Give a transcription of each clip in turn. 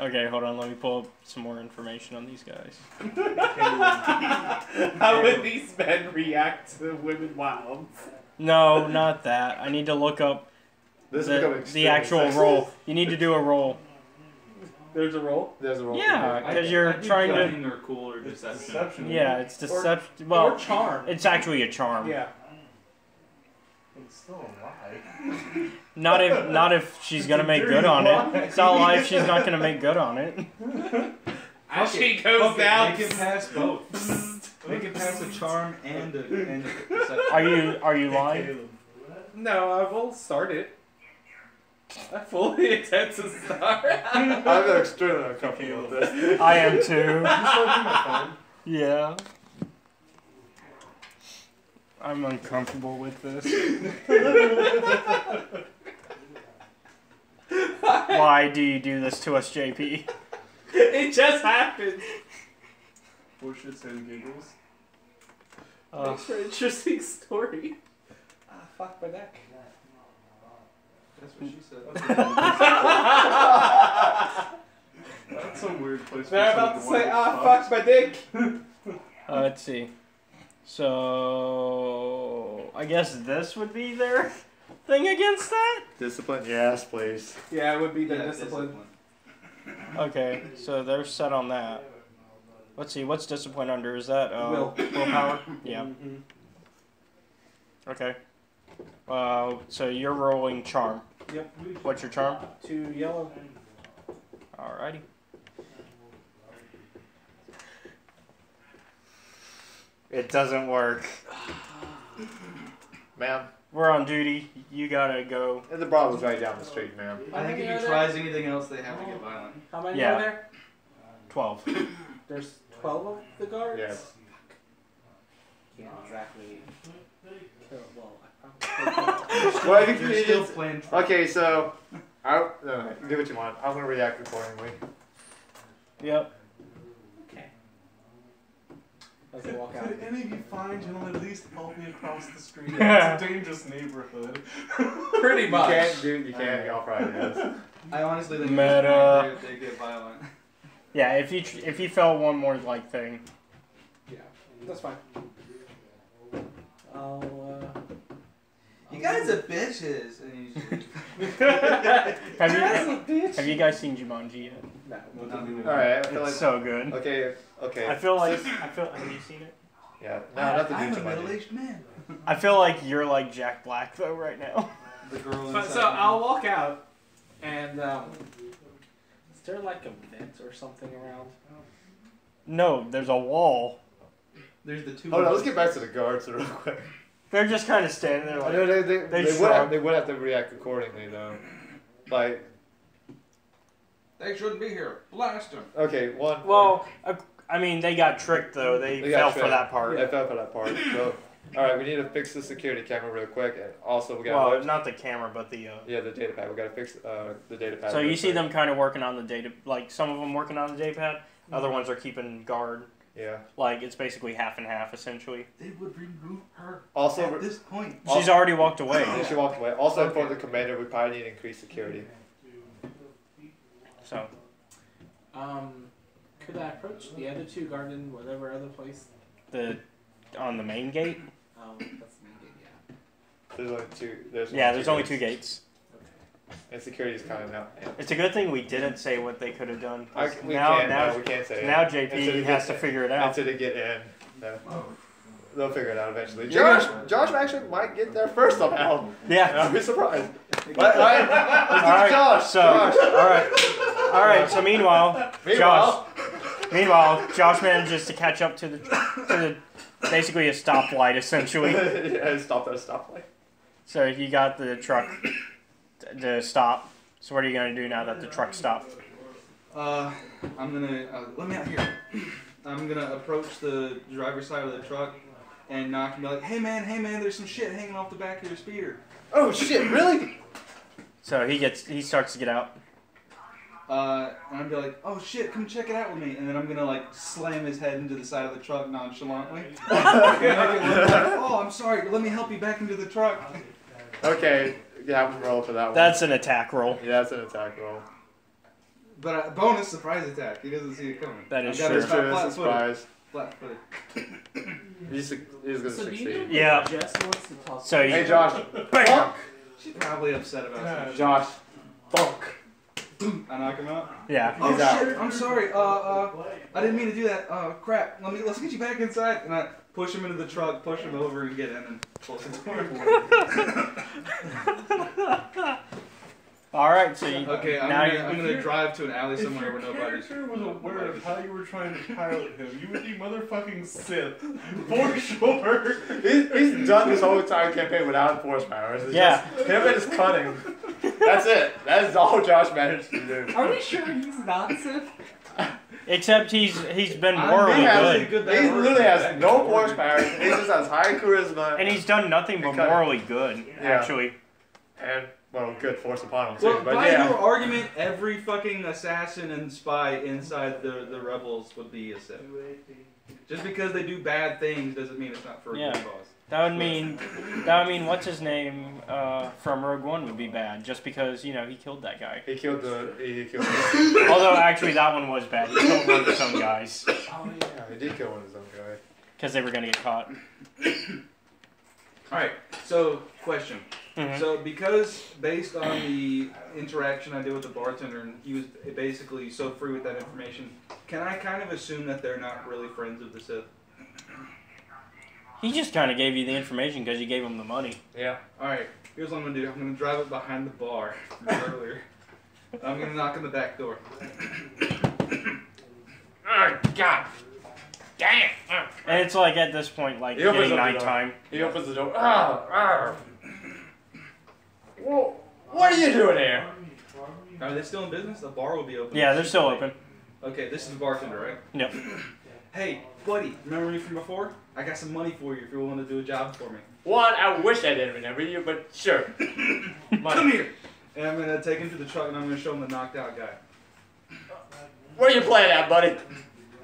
Okay, hold on. Let me pull up some more information on these guys. How would these men react to women wild? No, not that. I need to look up the actual roll. You need to do a roll. There's a roll? There's a roll. Yeah, because you're trying to... I think they're cool or deception. Yeah, it's deception. Well, or charm. It's actually a charm. Yeah. It's still a lie. Not if she's going to make good on it. It's not a lie if she's not going to make good on it. As she goes down... They can pass both. They can pass a charm and a deception. Are you lying? No, I will start it. I fully intend to start. I'm extremely uncomfortable with this. I am too. Yeah. I'm uncomfortable with this. Why do you do this to us, JP? It just happened. Bullshits and giggles. Thanks for an interesting story. Ah, fuck my neck. That's what she said. That's some weird place. They're about to say, fuck my dick. Let's see. So, I guess this would be their thing against that? Discipline? Yes, please. Yeah, it would be their discipline. Okay, so they're set on that. Let's see, what's discipline under? Is that willpower? Yeah. Okay. So you're rolling charm. Yep. What's your charm? 2 yellow. Alrighty. It doesn't work. Ma'am. We're on duty. You gotta go. And the problem's right down the street, ma'am. I think if he tries anything else, they have to get violent. How many are there? 12. There's 12 of the guards? Yeah. Fuck. Can't exactly kill a wall. Well, still playing. Okay, so do what you want. I'm gonna react accordingly. Yep. Okay. Could any of you find him at least help me across the street? It's a dangerous neighborhood. Pretty much. You can't, dude. You can't. Y'all probably does. I honestly think meta. They get violent. Yeah, if you fell one more like thing. Yeah, that's fine. You guys are bitches. Have you guys seen Jumanji yet? No. Alright, it's like, so good. Okay, okay. I feel. Have you seen it? Yeah. No, not the Jumanji. I'm a middle-aged man. I feel like you're like Jack Black though right now. The girl. So I'll walk out, and is there like a vent or something around? No, there's a wall. There's the two. Hold on, let's get back to the guards real quick. They're just kind of standing there like... They would have to react accordingly, though. Like... They shouldn't be here. Blast them. Okay, one... Well, I mean, they got tricked, though. They fell for that part. They fell for that part. So, all right, we need to fix the security camera real quick. And also, we got... Well, not the camera, but the... yeah, the data pad. We got to fix the data pad. So you see them kind of working on the data... Like, some of them working on the data pad. Other ones are keeping guard... Yeah. Like, it's basically half and half, essentially. They would remove her also, at this point. She's already walked away. She walked away. Also, for the commander, we probably need increased security. So. Could I approach the other two guard in whatever other place? On the main gate? That's the main gate, yeah. There's only two. There's only two gates. And security's kind of now. Yeah. It's a good thing we didn't say what they could have done. We can't say. Now JP has to figure it out. Until they get in, they'll figure it out eventually. Josh actually might get there first somehow. Yeah, I'll be surprised. All right, Josh. So, all right. So meanwhile, Josh manages to catch up to the basically a stoplight essentially. Yeah, stopped at a stoplight. So you got the truck. To stop. So what are you gonna do now that the truck stopped? I'm gonna let me out here. I'm gonna approach the driver's side of the truck and knock and be like, "Hey man, there's some shit hanging off the back of your speeder." Oh shit, really? So he starts to get out. And I'm gonna be like, "Oh shit, come check it out with me," and then I'm gonna like slam his head into the side of the truck nonchalantly. Oh, I'm sorry. Let me help you back into the truck. Okay. Yeah, I'm gonna roll for that one. That's an attack roll. Yeah, that's an attack roll. But a bonus surprise attack. He doesn't see it coming. That is true. Surprise. Flat footed. He's gonna succeed. Yeah. So hey Josh. Bam. She's probably upset about that. Josh. Fuck. I knock him out. Yeah. Oh shit! I'm sorry. I didn't mean to do that. Crap. Let's get you back inside. And I push him into the truck, push him over, and get in and close the door. All right. So you, okay. I'm gonna drive to an alley somewhere where nobody's. If your character was aware of how you were trying to pilot him, you would be motherfucking Sith for sure. He's done this whole entire campaign without force powers. It's just him and his cunning. That's it. That's all Josh managed to do. Are we sure he's not Sith? Except he's been morally good. He literally has no force powers. He just has high charisma. And he's done nothing but morally good, actually. And well, good force upon him too. Well, but by your argument, every fucking assassin and spy inside the rebels would be a Sith. Just because they do bad things doesn't mean it's not for a good cause. That would mean what's his name from Rogue One would be bad just because he killed that guy. He killed the although actually that one was bad. He killed one of his own guys. Oh yeah, he did kill one of his own guy. Because they were gonna get caught. All right. So question. Mm-hmm. So because based on the interaction I did with the bartender, and he was basically so free with that information, can I kind of assume that they're not really friends of the Sith? He just kind of gave you the information because you gave him the money. Yeah. All right. Here's what I'm going to do. I'm going to drive up behind the bar earlier. I'm going to knock on the back door. Oh, God. Damn. And it's like at this point, like getting nighttime. He opens the door. Oh, whoa, what are you doing here? Are they still in business? The bar will be open. Yeah, they're still open. Okay, this is the bartender, right? Yep. Hey, buddy, remember me from before? I got some money for you if you're willing to do a job for me. One, I wish I didn't remember you, but sure. Come here. And I'm going to take him to the truck and I'm going to show him the knocked out guy. Where you playing at, buddy?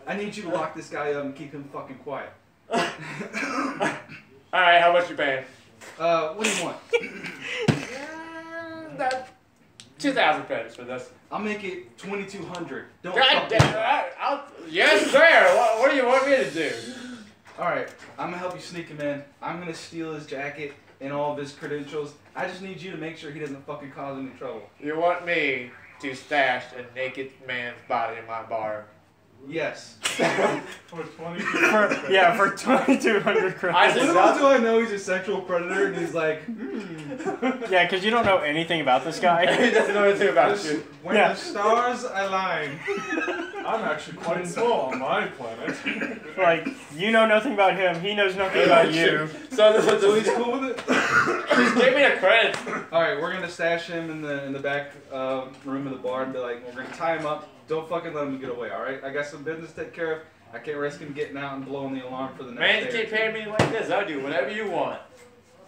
I need you to lock this guy up and keep him fucking quiet. All right, how much you paying? What do you want? 2,000 credits for this. I'll make it 2,200. Don't. God damn it! Yes, sir. What do you want me to do? All right, I'm gonna help you sneak him in. I'm gonna steal his jacket and all of his credentials. I just need you to make sure he doesn't fucking cause any trouble. You want me to stash a naked man's body in my bar? Yes. for 2,200 credits. Little do I know he's a sexual predator, and he's like, Yeah, because you don't know anything about this guy. He doesn't know anything about you. When the stars align. I'm actually quite small on my planet. Like, you know nothing about him, he knows nothing about you. So he's cool with it? Just give me a credit. Alright, we're going to stash him in the back room of the bar and be like, we're going to tie him up. Don't fucking let him get away, alright? I got some business to take care of. I can't risk him getting out and blowing the alarm for the next day. Man, you keep paying me like this. I'll do whatever you want.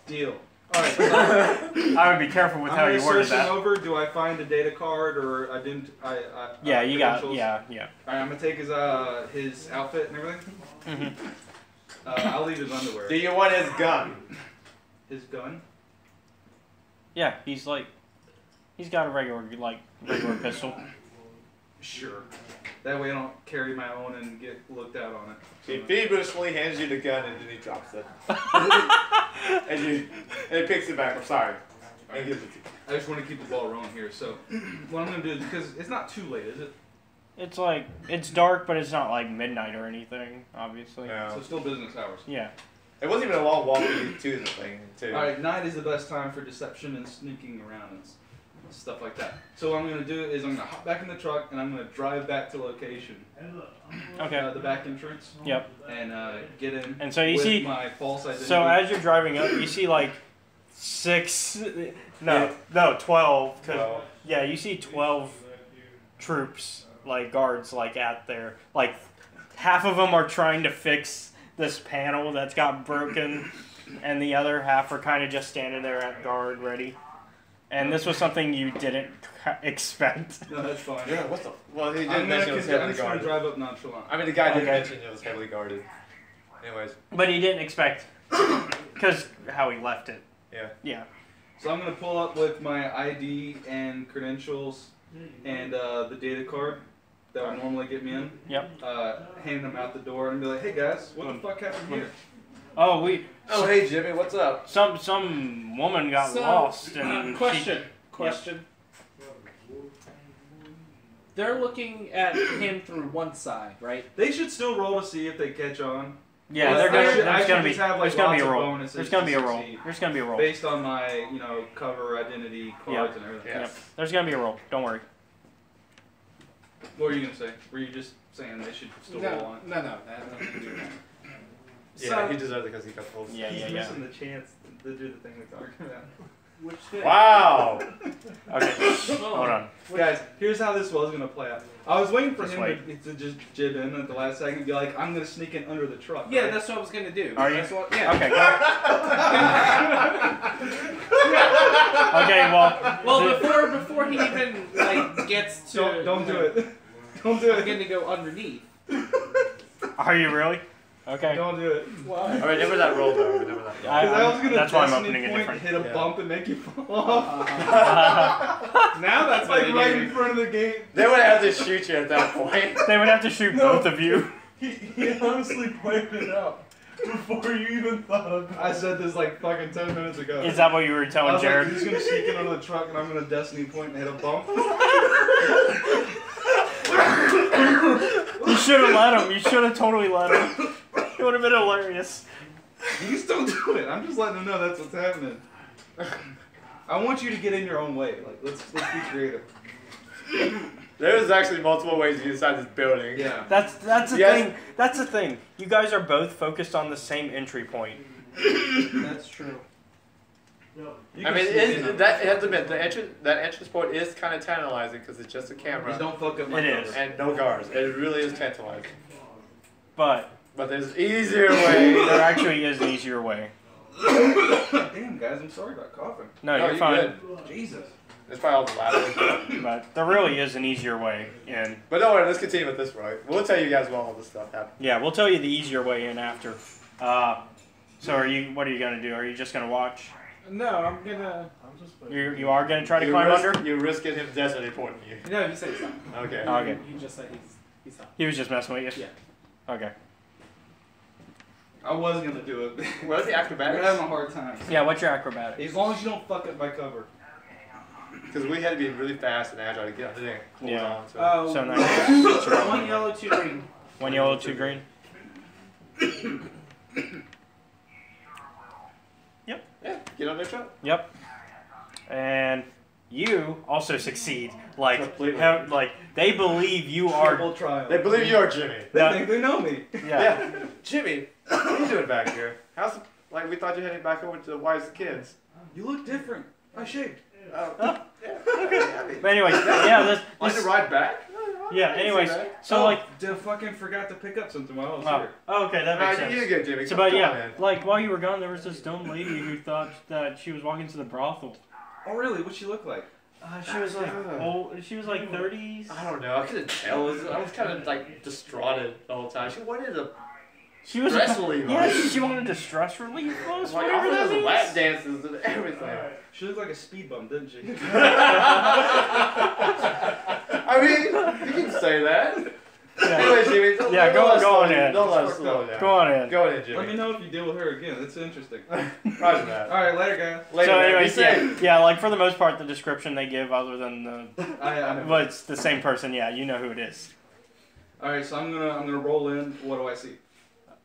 Deal. Alright. So I would be careful with how you word that. Do I find a data card or I didn't? You got. Yeah. Alright, I'm gonna take his outfit and everything. Mm-hmm. I'll leave his underwear. Do you want his gun? His gun? Yeah, he's got a regular pistol. Sure. That way I don't carry my own and get looked out on it. So he feverishly hands you the gun and then he drops it. and he picks it back. I'm sorry. And gives it to you. I just want to keep the ball rolling here. So what I'm going to do is, because it's not too late, is it? It's dark, but it's not like midnight or anything, obviously. No. So still business hours. Yeah. It wasn't even a long walk to the thing, too. All right, night is the best time for deception and sneaking around and stuff like that. So what I'm going to do is I'm going to hop back in the truck and I'm going to drive back to location. Okay. The back entrance. Yep. And get in. And so you see my false identity. So as you're driving up, you see like 12. Cause, yeah, you see 12 troops, like guards, like out there. Like half of them are trying to fix this panel that's got broken, and the other half are kind of just standing there at guard ready. And this was something you didn't expect. No, that's fine. Yeah, what the? Well, he didn't mention it was heavily guarded. Drive up nonchalant. I mean, the guy didn't mention it was heavily guarded. Anyways. But he didn't expect, because how he left it. Yeah. Yeah. So I'm going to pull up with my ID and credentials and the data card that would normally get me in. Yep. Hand them out the door and be like, "Hey guys, what the fuck happened here?" Oh, we. Oh, hey Jimmy, what's up? Some woman got lost and question. They're looking at him through one side, right? They should still roll to see if they catch on. Yeah, there's gonna be a roll. Based on my, you know, cover identity cards and everything. Yep. There's gonna be a roll. Don't worry. What were you gonna say? Were you just saying they should still roll on? No. Yeah, he deserved it because he got pulled. He's missing the chance to do the thing we're talking about. Which thing? Wow. Okay. Hold on. Guys, here's how this was going to play out. I was waiting for him to just jib in at the last second and be like, I'm going to sneak in under the truck. Yeah, right? That's what I was going to do. Are you? Yeah. Okay, okay, well, before he even, like, gets to... Don't do it. Don't do it. I'm going to go underneath. Are you really? Okay. Don't do it. Why? Alright, remember that roll though. Remember that. That's why I'm opening it different. Hit a bump and make you fall off. Now that's like right in front of the gate. They would have to shoot you at that point. They would have to shoot both of you. He honestly planned it out before you even thought of it. I said this like fucking 10 minutes ago. Is that what you were telling Jared? Like, he's gonna sneak in under the truck and I'm gonna destiny point and hit a bump. You should have let him. You should have totally let him. It would have been hilarious. You still do it. I'm just letting them know that's what's happening. I want you to get in your own way. Like, let's be creative. There's actually multiple ways you decide this building. Yeah. That's the thing. That's the thing. You guys are both focused on the same entry point. That's true. I mean, that entrance point is kind of tantalizing because it's just a camera. Just don't fuck up my numbers. And no guards. It really is tantalizing. But there's easier way. There actually is an easier way. Damn, guys, I'm sorry about coughing. No, you're fine. Good. Jesus. It's probably all the laughter. But there really is an easier way in. But don't worry, let's continue with this way. We'll tell you guys when all this stuff happens. Yeah, we'll tell you the easier way in after. So what are you going to do? Are you just going to watch? No, I'm going to... You are going to try to climb under? You risk it him desperately pointing you. No, you say he's not. Okay. Okay. You just said he's not. He was just messing with you? Yeah. Okay. I wasn't going to do it. What's the acrobatics? We're having a hard time. Yeah, what's your acrobatics? As long as you don't fuck up my cover. Because we had to be really fast and agile to get up there. Yeah. Oh, so nice. One yellow, two green. One yellow, two green. Yep. Yeah, get on their truck. Yep. And you also succeed. Like they believe you are. They believe you are Jimmy. They think they know me. Yeah. Jimmy, what are you doing back here? How's like we thought you were heading back over to the wives and kids. You look different. I shaved. Oh. Yeah. But anyways, yeah. Want to ride back? Yeah. Anyways, so I fucking forgot to pick up something while I was here. Oh, okay, that makes sense. You did good, Jimmy. So, but yeah, like while you were gone, there was this dumb lady who thought that she was walking to the brothel. Oh really? What'd she look like? She was like old. She was like 30s. I don't know. I couldn't tell. I was kind of like distraught the whole time. She wanted a stress relief. Yeah, she wanted a stress relief. Like all those lap dances and everything. She looked like a speed bump, didn't she? I mean, you can say that. Yeah. Anyway, Jimmy. Go on in. Don't let us slow down. Go on in, Jimmy. Let me know if you deal with her again. That's interesting. Roger that. All right, later, guys. Later. So, anyways, yeah, like for the most part, the description they give, other than the, but it's the same person. Yeah, you know who it is. All right, so I'm gonna roll in. What do I see?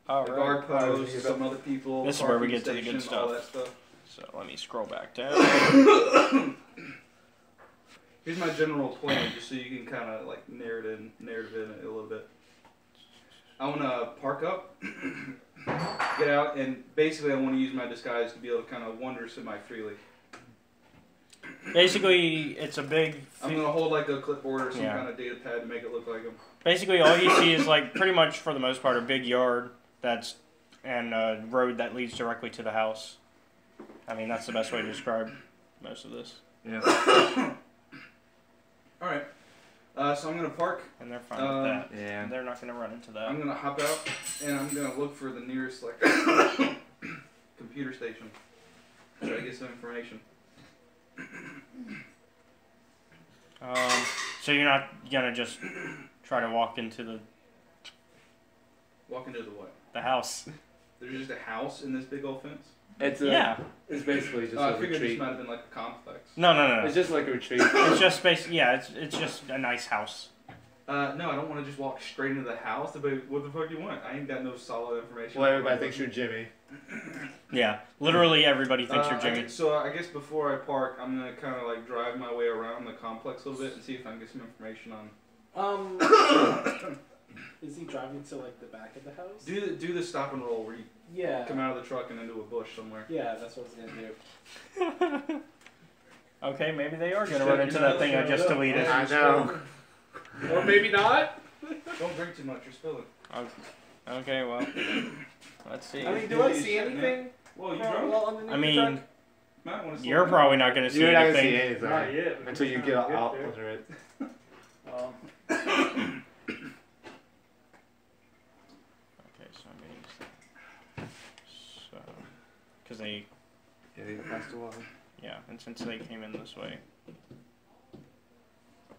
All right. Guard posts, some other people. This is where we get to the good stuff. So let me scroll back down. Here's my general plan, just so you can kind of like narrative in it a little bit. I want to park up, get out, and basically I want to use my disguise to be able to kind of wander semi-freely. Basically, it's a big... I'm going to hold like a clipboard or some kind of data pad to make it look like them. Basically, all you see is like pretty much for the most part a big yard and a road that leads directly to the house. I mean, that's the best way to describe most of this. Yeah. All right, so I'm gonna park. And they're fine with that. Yeah. They're not gonna run into that. I'm gonna hop out, and I'm gonna look for the nearest like computer station. Try to get some information. So you're not gonna just try to walk into the... Walk into the what? The house. There's just a house in this big old fence? It's yeah. It's basically just a retreat. I figured this might have been like a complex. No, no, no. It's just like a retreat. It's just basically, yeah, it's just a nice house. No, I don't want to just walk straight into the house. But what the fuck do you want? I ain't got no solid information. Well, everybody thinks you're Jimmy. Yeah, literally everybody thinks you're Jimmy. So I guess before I park, I'm going to kind of like drive my way around the complex a little bit and see if I can get some information on... Is he driving to like the back of the house? Do the stop and roll where you come out of the truck and into a bush somewhere. Yeah, that's what I was going to do. Okay, maybe they are going to run into that thing I just deleted. I know. Or maybe not. Don't drink too much, you're spilling. Okay, well, let's see. I mean, do I see anything? Well, you're probably not going to see anything. Not yet. Until you get out under it. Well. Okay, so I'm going to use that. So, because they... Yeah, they passed a wall. Yeah, and since they came in this way...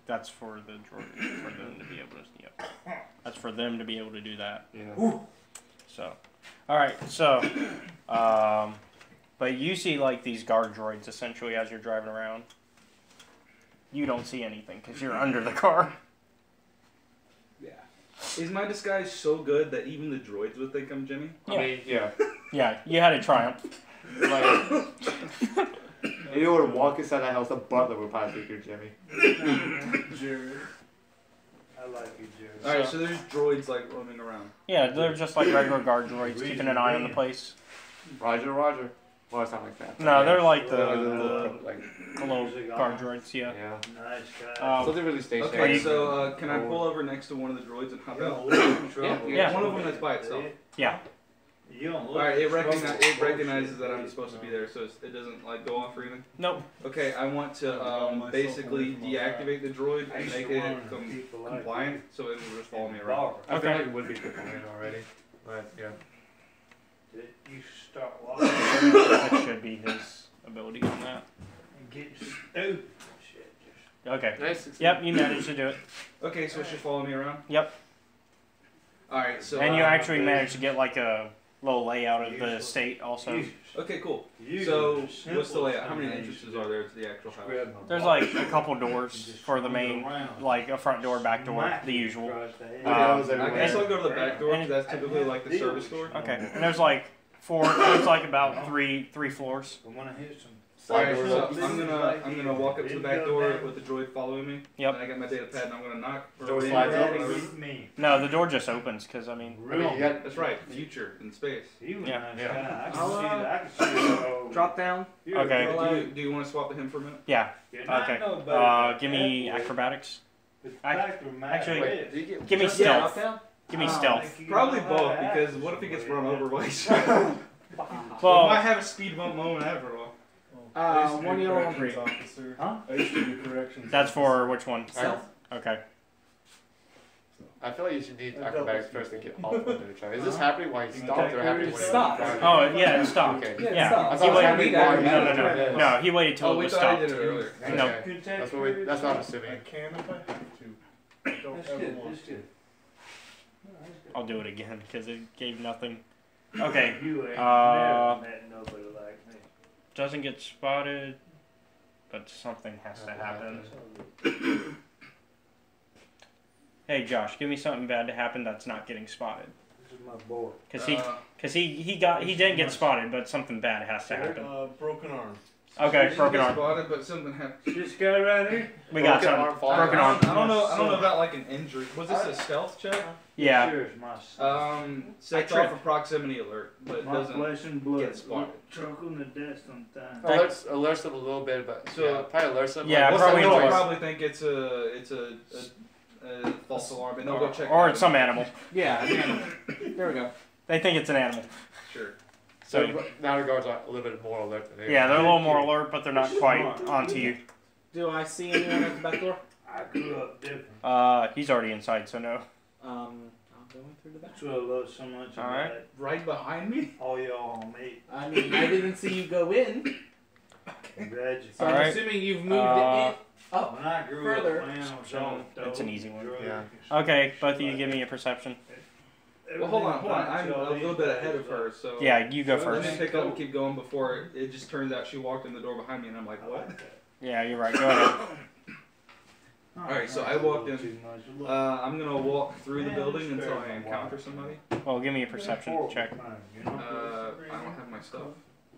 That's for the droid, for them to be able to. Yep. That's for them to be able to do that. Yeah. Ooh. So, all right. So, but you see like these guard droids essentially as you're driving around. You don't see anything because you're under the car. Yeah. Is my disguise so good that even the droids would think I'm Jimmy? Yeah. I mean, yeah. Yeah. You had a triumph. Like. If you were to walk inside that house, the butler would probably think you're Jimmy. Jared. I like you, Jared. Alright, so there's droids like roaming around. Yeah, they're just like regular guard droids, keeping an eye on the place. Roger, roger. Well, it's not like that. No, they're like the little guard droids, yeah. Nice guy. So they're really stationary. Okay, so can I pull over next to one of the droids and hop out? Yeah. One of them that's by itself. Yeah. You don't look. All right, it recognizes that I'm supposed to be there, so it doesn't like go off or anything. Nope. Okay, I want to basically deactivate the droid and make it compliant, so it will just follow me around. I feel like it would be compliant already, but yeah. You start walking. That should be his ability on that. Okay. Nice. Yep, you managed to do it. Okay, so it should follow me around. Yep. All right, so and you actually managed to get like a little layout of the state also. Okay, cool. So what's the layout? How many entrances are there to the actual house? There's like a couple doors for the main, like a front door, back door, the usual. I guess I'll go to the back door because that's typically like the service door. Okay, and there's like about three floors. All right, so I'm gonna walk up to the back door with the droid following me. Yep. And I got my data pad and I'm gonna knock. Door slides open. No, the door just opens because that's right. Future in space. Yeah. I can see drop down. Okay. Do you want to swap with him for a minute? Yeah. Okay. Give me acrobatics. Actually, give me stealth. Give me stealth. Probably both because what if he gets run over by something? Well, I have a speed bump moment ever. One year old officer. Huh? I used to do corrections. That's for which one? Self. Okay. I feel like you should need acrobatics first and get off of the truck. Is this happening while you stopped or happening when you stopped? Oh, yeah, it stopped. Okay. Yeah. No. No, he waited till it was stopped. I did it earlier. No. That's what I'm assuming. I can if I have to. I don't ever want to. I'll do it again because it gave nothing. Okay. You ain't never met nobody like me. Doesn't get spotted, but something has to happen. Hey Josh, give me something bad to happen that's not getting spotted. This is my boy. Cause he didn't get spotted, but something bad has to happen. Broken arm. Okay, broken arm. Spotted, but something happened. This guy right here. We got something. Broken arm. I don't know about like an injury. Was this a stealth check? Yeah. Sure, sets off a proximity alert, but doesn't get spotted. Choke on the desk sometimes. Alerts them a little bit, but probably alerts them. Yeah, probably think it's a false alarm, but they'll go check. Or it's some animal. Yeah, an animal. There we go. They think it's an animal. Sure. So now the guards are a little bit more alert than they are. Yeah, they're a little more alert, but they're not quite onto you. Do I see anyone at the back door? I grew up different. He's already inside, so no. I'm going through the back. That's what I love so much. All right. Right behind me? Oh, y'all on me. I mean, I didn't see you go in. Veg. So I'm assuming you've moved it up further. That's an easy one. Yeah. Okay, both of you give me a perception. Well, hold on. I'm a little bit ahead of her, so... Yeah, you go first. I just pick up and keep going before it just turns out she walked in the door behind me, and I'm like, what? Yeah, you're right. Go ahead. Alright, so I walked in. I'm going to walk through the building until I encounter somebody. Well, give me a perception check. I don't have my stuff.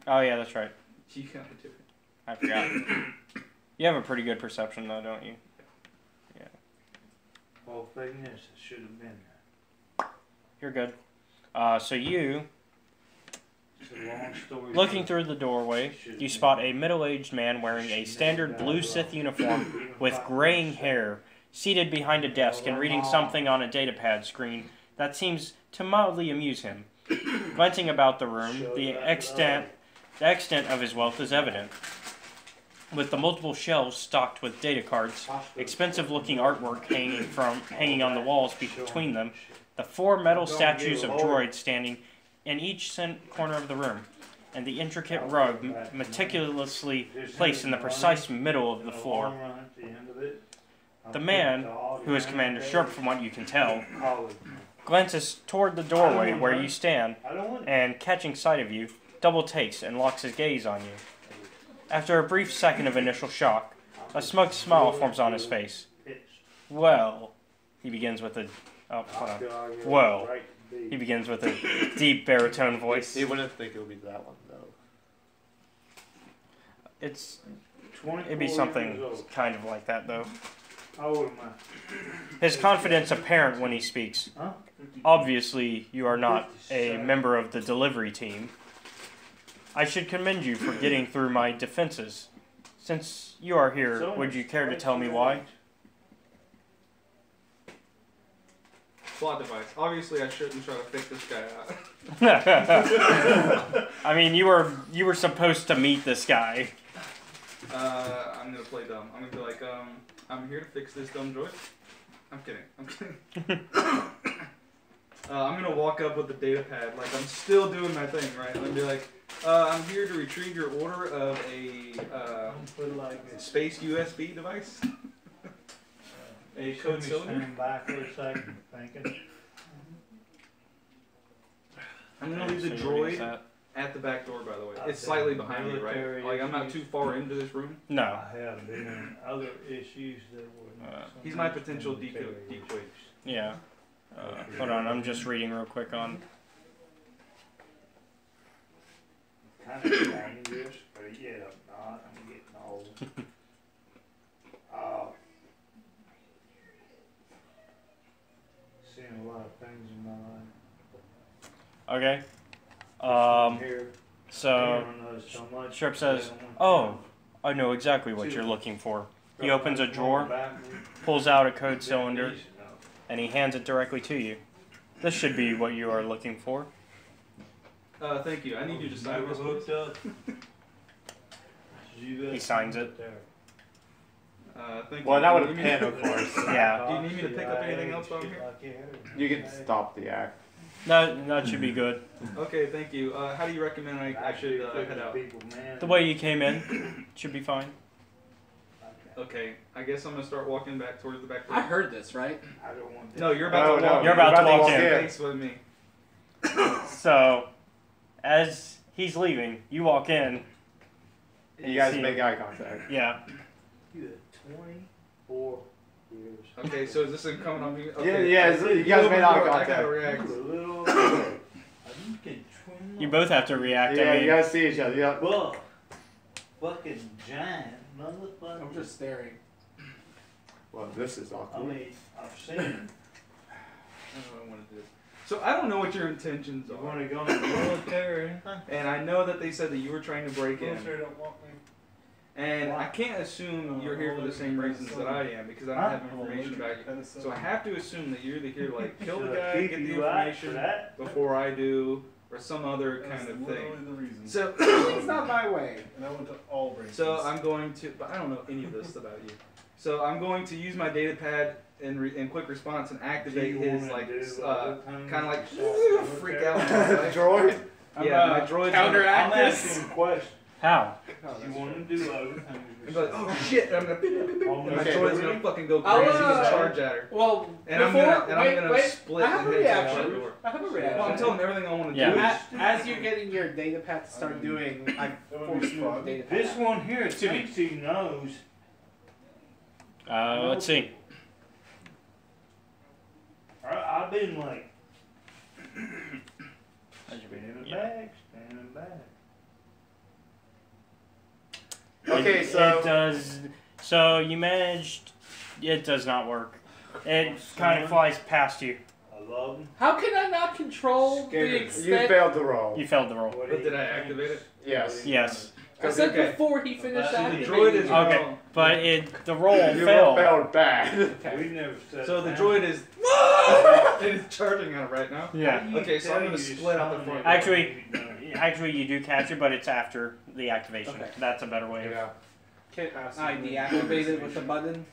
Oh, yeah, that's right. You got to do it. I forgot. You have a pretty good perception, though, don't you? Yeah. Well, thing is, it should have been there. You're good. So you, looking through the doorway, you spot a middle-aged man wearing a standard blue Sith uniform with graying hair, seated behind a desk and reading something on a datapad screen that seems to mildly amuse him. Glancing about the room, the extent of his wealth is evident. With the multiple shelves stocked with data cards, expensive-looking artwork hanging on the walls between them, the four metal statues of droids standing in each corner of the room, and the intricate rug meticulously placed in the precise middle of the floor. The man, who is Commander Shirp from what you can tell, glances toward the doorway where you stand, and catching sight of you, double takes and locks his gaze on you. After a brief second of initial shock, a smug smile forms on his face. Well, he begins with a... Oh, hold on. Whoa. He begins with a deep baritone voice. He wouldn't think it would be that one, though. It'd be something kind of like that, though. His confidence apparent when he speaks. Obviously, you are not a member of the delivery team. I should commend you for getting through my defenses. Since you are here, would you care to tell me why? Plot device. Obviously, I shouldn't try to pick this guy out. I mean, you were supposed to meet this guy. I'm gonna play dumb. I'm gonna be like, I'm here to fix this dumb droid. I'm kidding. I'm kidding. I'm gonna walk up with the data pad, like I'm still doing my thing, right? I'm gonna be like, I'm here to retrieve your order of a space USB device. A code cylinder. Back for a second, thinking. I'm gonna leave the droid at the back door. By the way, it's slightly behind me, right? Like I'm not too far into this room. No. I have been other issues that were. He's my potential decoy. Yeah. Hold on, I'm just reading real quick on. Kind of dangerous, but yeah, I'm not. I'm getting old. A lot of things in my life. Okay. So Shirp says, "Oh, I know exactly what you're looking for." He opens a drawer, pulls out a code cylinder, and he hands it directly to you. This should be what you are looking for. Thank you. I need you to sign this. He signs it. Well, that would have been, of course. Yeah. Do you need me to pick up anything else while I'm here? You can stop the act. No, that should be good. Okay, thank you. How do you recommend I should head out? The way you came in should be fine. Okay, I guess I'm going to start walking back towards the back door. I heard this, right? I don't want to. No, you're about to walk in. You're about to walk in. Thanks with me. So, as he's leaving, you walk in. And you guys make eye contact. Yeah. Good. 24 years. Okay, so is this incumbent on me? Okay. Yeah, yeah. You guys made eye contact. I gotta react. You both have to react. Yeah, I mean, you guys see each other. Yeah. Whoa. Fucking giant motherfucker. I'm just staring. Well, this is awkward. I mean, I've seen it. I don't know what I want to do. So I don't know what your intentions are. You want to go on the military? And I know that they said that you were trying to break in. Don't want me. And I can't assume you're here for the same reasons that I am, because I don't have information about you. So I have to assume that you're either here to, like, kill the guy, get the information before I do, or some other kind of thing. So it's not my way. And I went to all reasons. So I'm going to, but I don't know any of this about you. So I'm going to use my data pad in quick response and activate his, like, kind of like freak out droid. Yeah, my droid's counteracting questions. How? You want to do everything. I'm like, oh shit, I'm gonna and my toy's gonna fucking go crazy and charge at her. Well, and I'm gonna split and hit her. I have a reaction. Well, I'm telling them everything I want to do. As you're getting your data path to start doing, I force you on data path. This one here, Timothy knows. Let's see. I've been like. Standing back. Okay, so it does. So you managed. It does not work. It kind of flies past you. I love them. How can I not control the extent? You failed the roll. You failed the roll. But did I activate it? Yes. Yes. I said before he finished activating. So the droid is okay, but the roll failed. Failed bad. We never said so the droid is. It's charging out right now. Yeah. Okay, so I'm gonna split on the front. Actually, you do catch it, but it's after the activation. Okay. That's a better way. Yeah. I deactivate it with the button.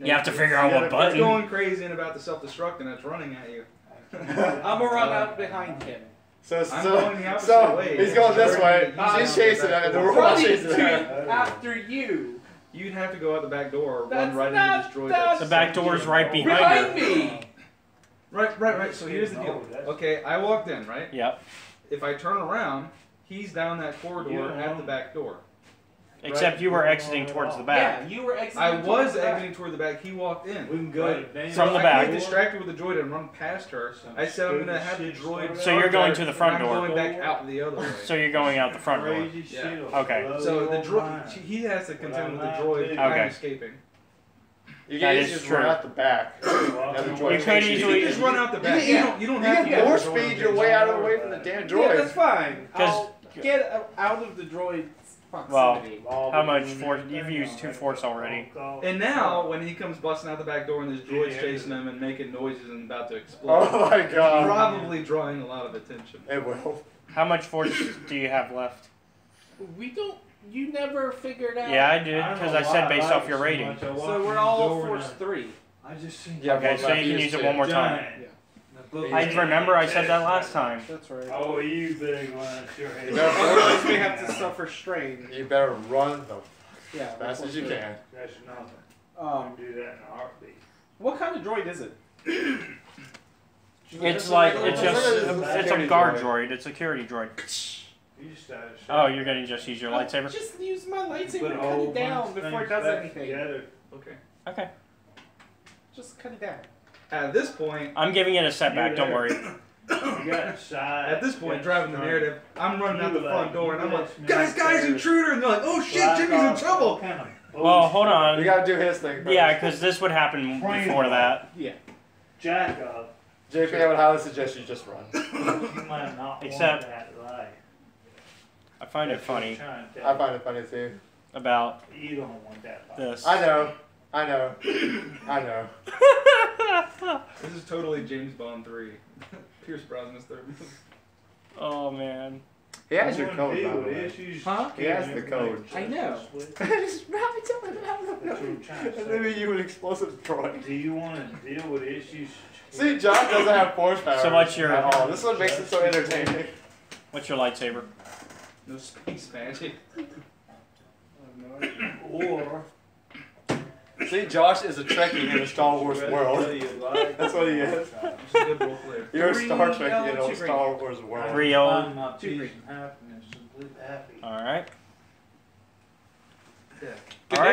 You have to figure out what button. It's going crazy and about to self-destruct, and it's running at you. I'm gonna run out behind him. So he's going this way. He's chasing it, and the robot's chasing it. After you. You'd have to go out the back door or run right into the droid. The back door's right behind me. Right. So here's the deal. Okay, I walked in, right? Yep. If I turn around, he's down that corridor at the back door. Except you were exiting towards the back. Yeah, you were exiting towards the back. I was exiting toward the back. He walked in. We can go from the back. I got distracted with the droid and run past her. I said I'm going to have the droid. So you're going to the front door. I'm going back out the other way. So you're going out the front door. Yeah. Okay. So the droid, he has to contend with the droid escaping. You guys just run out the back. You could easily just run out the back. You don't have to force feed your way out of the way from the damn droid. Yeah, that's fine. I'll get out of the droid proximity. Well, how much force? You've used 2 force already. And now, when he comes busting out the back door and there's droids chasing him and making noises and about to explode. Oh my god. Probably drawing a lot of attention. It will. How much force do you have left? We don't. You never figured out. Yeah, I did, because I said based off your rating. So we're all Force 3. I just think okay, so you can use it one more time. Yeah. I remember I said that last time. That's right. Oh, you big one. Sure. We have to suffer strain. You better run the fast as you can. That's nothing. Do that in a heartbeat. What kind of droid is it? It's a guard droid. It's a security droid. Oh, you're going to just use your lightsaber? Just use my lightsaber and cut it down before it does anything. Okay. Just cut it down. At this point... I'm giving it a setback, don't worry. At this point, driving the narrative, I'm running out the front door and I'm like, guys, intruder! And they're like, oh shit, Jimmy's in trouble! Well, hold on. We gotta do his thing first. Yeah, because this would happen before that. Yeah. Jack up. JP, I would highly suggest you just run. You might not want that life. I find it funny. I find it funny too. About you don't want that this. I know. This is totally James Bond 3. Pierce Brosnan's 3rd movie. Oh man. He has your code, by the way. Huh? He has the code. I know. Just probably telling him I don't know. Maybe you an explosive droid. Do you want to deal with issues? See, John doesn't have force power. So much your at all. This one makes it so entertaining. What's your lightsaber? No space magic. Or see, Josh is a Trekkie in the Star Wars world. That's what he is. You're a Star Trekkie in the Star Wars world. All right. Good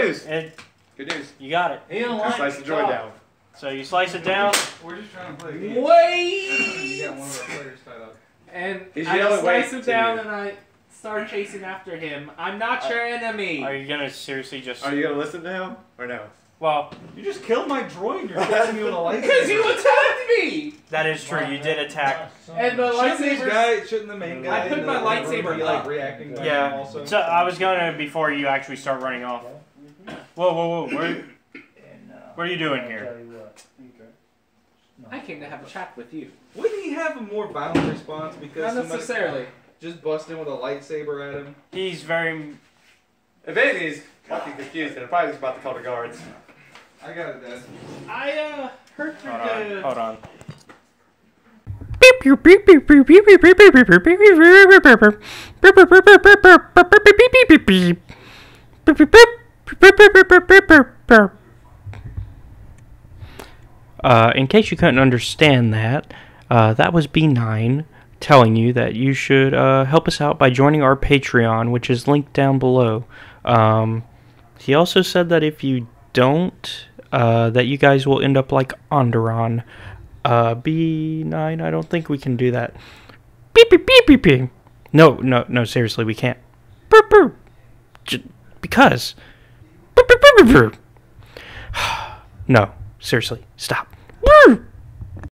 news. Good news. You got it. You slice the droid down. So you slice it down. We're just trying to play a game. Wait. You got one of our players tied up. And I slice it down, and I start chasing after him. I'm not your enemy. Are you gonna seriously just? Are you gonna listen to him or no? Well, you just killed my droid. You're catching me with a lightsaber. Because you attacked me. That is true. You did attack. And the lightsaber. Shouldn't the main guy? I put my lightsaber up. Reacting. Yeah. Also. So I was gonna before you actually start running off. Whoa! What are you doing here? I came to have a chat with you. Wouldn't he have a more violent response because not necessarily. Just bust in with a lightsaber at him. He's very... If anything, he's fucking confused and probably about to call the guards. I got it, Dad. I hurt your... Hold on. Beep! In case you couldn't understand that, that was B9 telling you that you should help us out by joining our Patreon, which is linked down below. He also said that if you don't, that you guys will end up like Onderon. B9, I don't think we can do that. Beep, beep, beep, beep, beep. No, no, no, seriously, we can't. Burp, burp. Because. Burp, burp, burp, burp, burp. No, seriously, stop.